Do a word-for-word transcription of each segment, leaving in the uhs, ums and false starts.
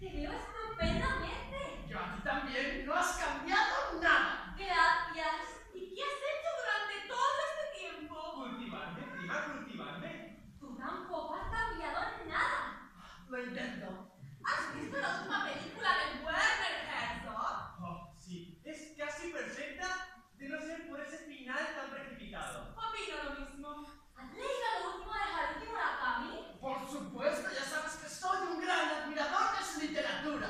Te veo estupendamente. Yo a ti también, no has cambiado nada. Gracias. ¿Y qué has hecho durante todo este tiempo? Cultivarme, prima, cultivarme. Tú tampoco has cambiado nada. Lo intento. ¿Has visto la última película de Werner Herzog? Oh, sí. Es casi perfecta de no ser por ese final tan precipitado. Opino lo mismo. ¿Has leído lo último de Haruki Murakami? Por supuesto, ya sabes que soy un gran admirador de su literatura.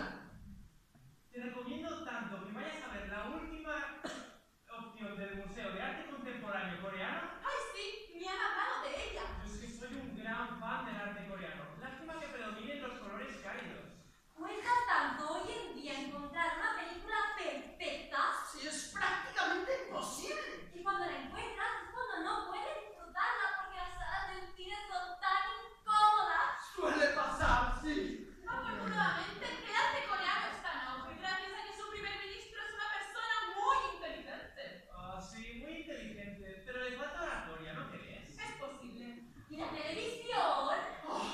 Te recomiendo tanto que vayas a ver la última opción del Museo de Arte Contemporáneo Coreano. ¡Ay, sí! ¡Me han hablado de ella! Yo es que soy un gran fan del arte coreano. Lástima que predominen los colores cálidos. ¿Cuesta tanto hoy en día encontrar una película perfecta? Sí, es prácticamente imposible. Y cuando la encuentras es cuando no puedes disfrutarla porque las salas del cine son tan incómodas. Suele pasar, sí. Afortunadamente, el arte coreano está en auge gracias a que su primer ministro es una persona muy inteligente. Ah, sí, muy inteligente. Pero le falta oratoria, ¿no crees? Es posible. ¿Y la televisión? Oh,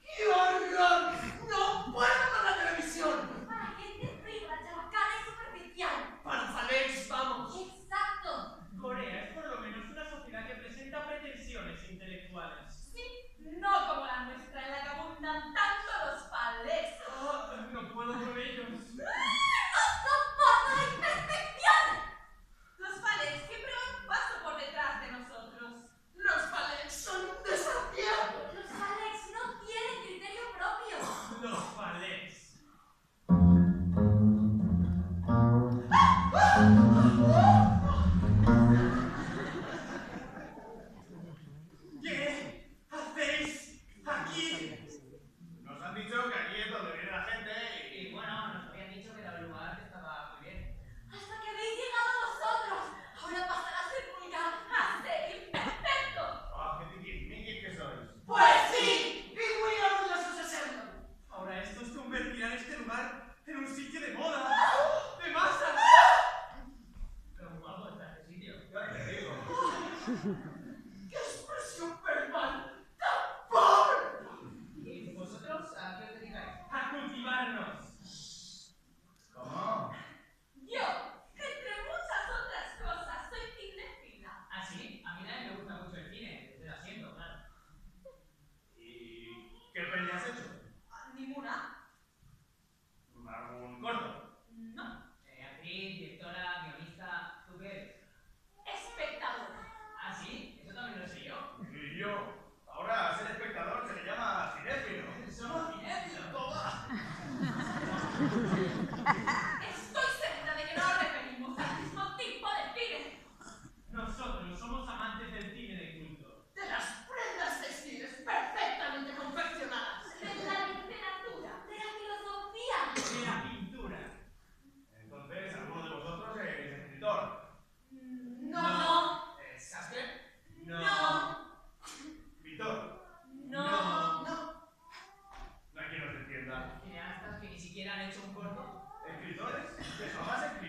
¡qué horror! ¡No puedo con la televisión! Para gente fría, chavacana y superficial. ¡Para faleros, vamos! ¡Exacto! Corea es por lo menos una sociedad que presenta pretensiones intelectuales. Sí, no como la nuestra en la que abundan tanto los faleros. Oh, no puedo con ellos. ¡No soporto la imperfección! Los faleros siempre van un paso por detrás de nosotros. ¡Los faleros son un desafío! ¡Los faleros no tienen criterio propio! ¡Los faleros! ¿Qué hacéis aquí? Nos han dicho que aquí es donde viene la gente y... y bueno, nos habían dicho que era un lugar que estaba muy bien. ¡Hasta que habéis llegado vosotros! ¡Ahora pasará a ser un gran imperfecto! ¡Ah, qué tiquismiquis que sois! ¡Pues sí! ¡Y muy orgullosos de serlo! Ahora estos convertirán este lugar en un sitio de moda, de masa. ¡Pero guapo está este sitio! ¡Ya te digo! ¡Qué expresión verbal tan pobre! ¿Y vosotros a qué os dedicáis? ¡A cultivarnos! ¿Cómo? ¡Yo! Entre muchas otras cosas, soy cinefila. ¿Ah, sí? A mí también me gusta mucho el cine, desde el asiento, claro. ¿Y qué peli has hecho? Ah, ninguna. ¿Algún corto? No. Eh, actriz, directora, guionista, ¿tú qué eres? Espectadora. ¿Ah, sí? Eso también lo sé yo. Y yo. Ahora a ser espectador se le llama cinéfilo. Somos cinéfilos, toma. Estoy segura de que no nos referimos al mismo tipo de cine. Nosotros somos amantes del cine de culto. De las prendas textiles perfectamente confeccionadas. De la literatura, de la filosofía. De la pintura. Entonces, ¿alguno de vosotros es escritor? No. No. ¿Es sastre? No. No. ¿Víctor? No. No. No No hay quien nos entienda. Cineastas que ni siquiera han hecho un corto. Escritores que jamás escribieron.